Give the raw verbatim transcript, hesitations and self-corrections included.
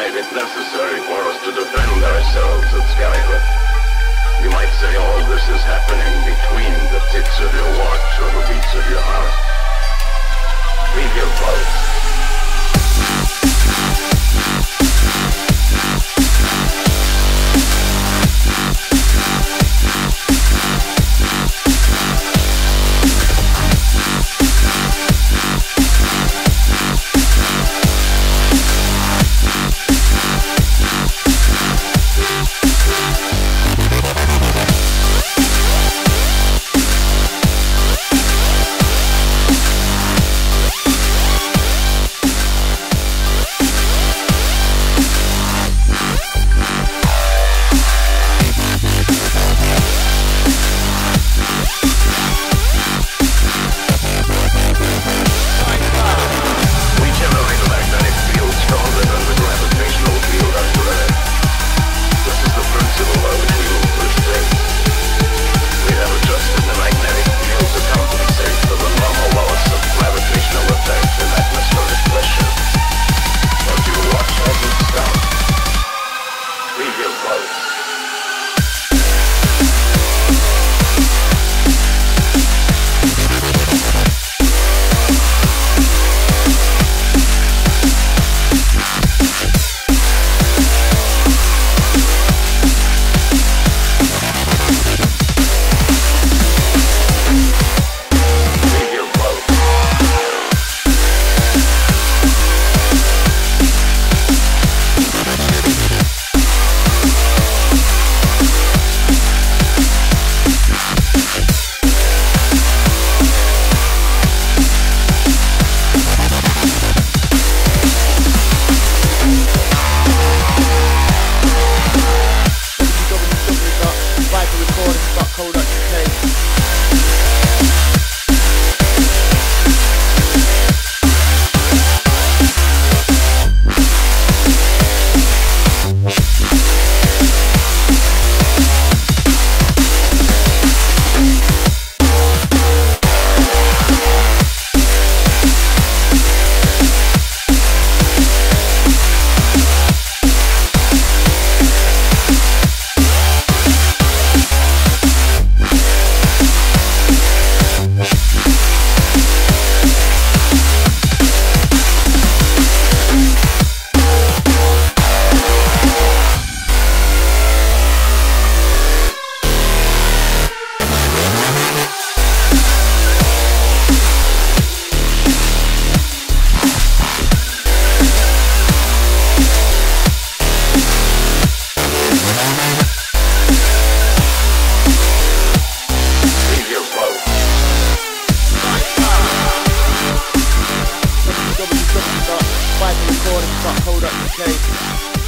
made it necessary for us to defend ourselves at Skycliff. You might say all this is happening between the ticks of your watch or the beats of your heart. We give both. Stop, hold up, okay?